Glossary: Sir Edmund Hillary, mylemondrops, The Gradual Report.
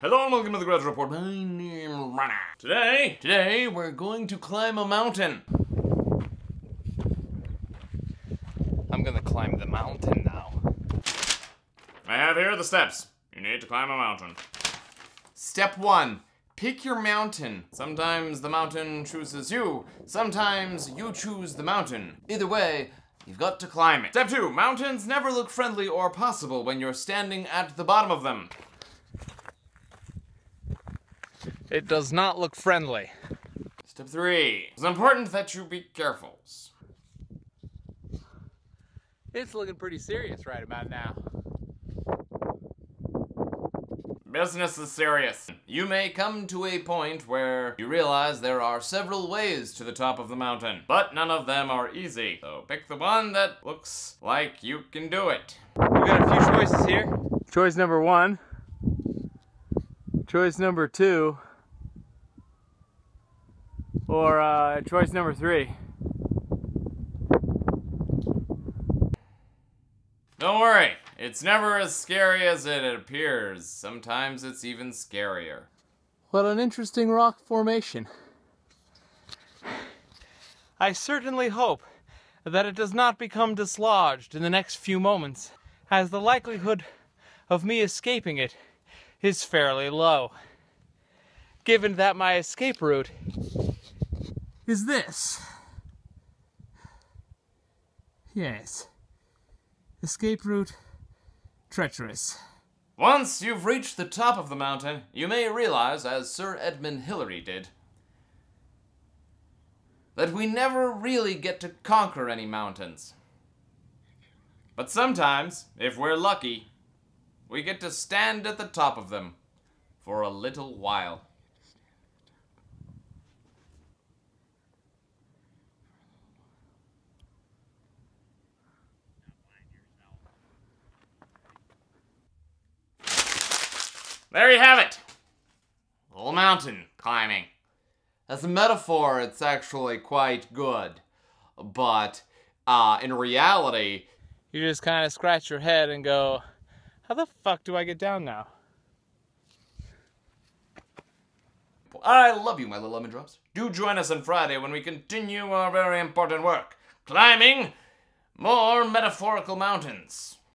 Hello and welcome to The Gradual Report. My name is Rana. Today we're going to climb a mountain. I'm gonna climb the mountain now. I have here the steps. You need to climb a mountain. Step one, pick your mountain. Sometimes the mountain chooses you. Sometimes you choose the mountain. Either way, you've got to climb it. Step two, mountains never look friendly or possible when you're standing at the bottom of them. It does not look friendly. Step three. It's important that you be careful. It's looking pretty serious right about now. Business is serious. You may come to a point where you realize there are several ways to the top of the mountain, but none of them are easy. So pick the one that looks like you can do it. We've got a few choices here. Choice number one. Choice number two. Or choice number three. Don't worry, it's never as scary as it appears. Sometimes it's even scarier. What an interesting rock formation. I certainly hope that it does not become dislodged in the next few moments, as the likelihood of me escaping it is fairly low, given that my escape route is this. Yes. Escape route treacherous. Once you've reached the top of the mountain, you may realize, as Sir Edmund Hillary did, that we never really get to conquer any mountains. But sometimes, if we're lucky, we get to stand at the top of them for a little while. There you have it! Little mountain climbing. As a metaphor, it's actually quite good. But in reality, you just kind of scratch your head and go, how the fuck do I get down now? I love you, my little lemon drops. Do join us on Friday when we continue our very important work, climbing more metaphorical mountains.